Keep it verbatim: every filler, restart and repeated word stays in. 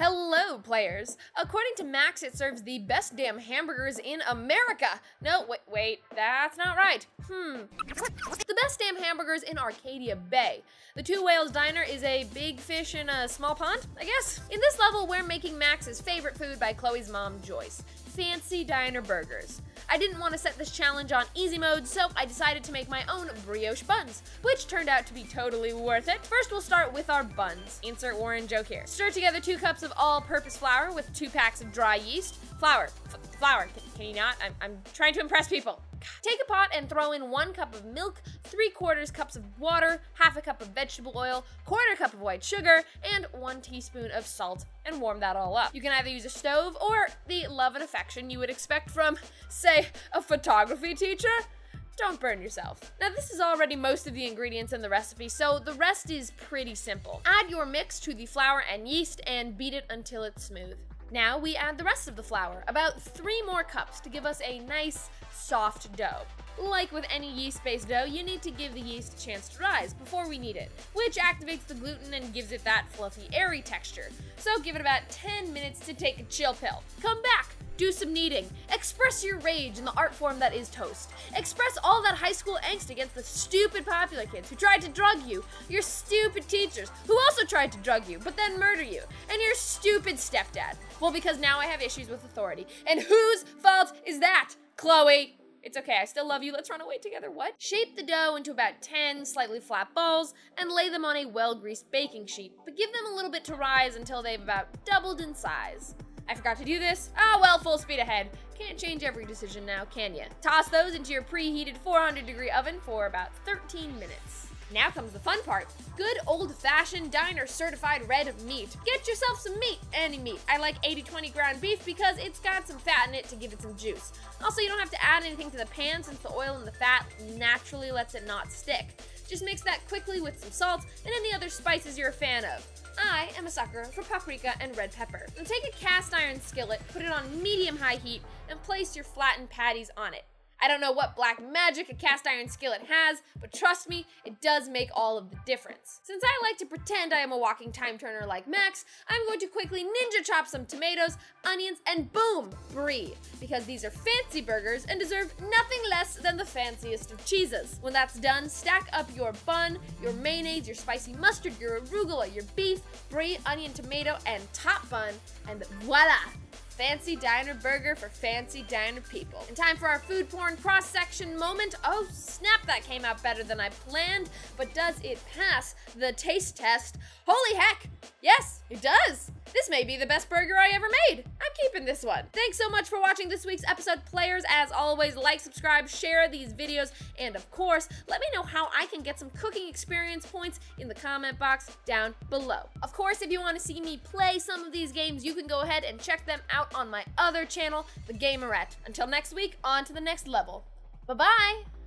Hello, players. According to Max, it serves the best damn hamburgers in America. No, wait, wait, that's not right. Hmm. The best damn hamburgers in Arcadia Bay. The Two Whales Diner is a big fish in a small pond, I guess. In this level, we're making Max's favorite food by Chloe's mom, Joyce. Fancy diner burgers. I didn't want to set this challenge on easy mode, so I decided to make my own brioche buns, which turned out to be totally worth it. First, we'll start with our buns. Insert Warren joke here. Stir together two cups of all-purpose flour with two packs of dry yeast. Flour. F flour. Can, can you not? I'm, I'm trying to impress people. Take a pot and throw in one cup of milk, three quarters cups of water, half a cup of vegetable oil, quarter cup of white sugar, and one teaspoon of salt, and warm that all up. You can either use a stove or the love and affection you would expect from, say, a photography teacher. Don't burn yourself. Now, this is already most of the ingredients in the recipe, so the rest is pretty simple. Add your mix to the flour and yeast and beat it until it's smooth. Now we add the rest of the flour, about three more cups, to give us a nice, soft dough. Like with any yeast-based dough, you need to give the yeast a chance to rise before we knead it, which activates the gluten and gives it that fluffy, airy texture. So give it about ten minutes to take a chill pill. Come back, do some kneading, express your rage in the art form that is toast. Express all that high school angst against the stupid popular kids who tried to drug you, your stupid teachers who also tried to drug you but then murder you, and your stupid stepdad. Well, because now I have issues with authority. And whose fault is that, Chloe? It's okay, I still love you, let's run away together, what? Shape the dough into about ten slightly flat balls and lay them on a well-greased baking sheet, but give them a little bit to rise until they've about doubled in size. I forgot to do this. Ah, well, full speed ahead. Can't change every decision now, can ya? Toss those into your preheated four hundred degree oven for about thirteen minutes. Now comes the fun part. Good old-fashioned diner certified red meat. Get yourself some meat, any meat. I like eighty twenty ground beef because it's got some fat in it to give it some juice. Also, you don't have to add anything to the pan since the oil and the fat naturally lets it not stick. Just mix that quickly with some salt and any other spices you're a fan of. I am a sucker for paprika and red pepper. Now take a cast iron skillet, put it on medium-high heat, and place your flattened patties on it. I don't know what black magic a cast iron skillet has, but trust me, it does make all of the difference. Since I like to pretend I am a walking time turner like Max, I'm going to quickly ninja chop some tomatoes, onions, and boom, brie. Because these are fancy burgers and deserve nothing less than the fanciest of cheeses. When that's done, stack up your bun, your mayonnaise, your spicy mustard, your arugula, your beef, brie, onion, tomato, and top bun, and voila! Fancy diner burger for fancy diner people. And time for our food porn cross-section moment. Oh snap, that came out better than I planned, but does it pass the taste test? Holy heck, yes, it does. This may be the best burger I ever made. I'm keeping this one. Thanks so much for watching this week's episode, players. As always, like, subscribe, share these videos, and of course, let me know how I can get some cooking experience points in the comment box down below. Of course, if you want to see me play some of these games, you can go ahead and check them out on my other channel, The Gamerette. Until next week, on to the next level. Bye-bye!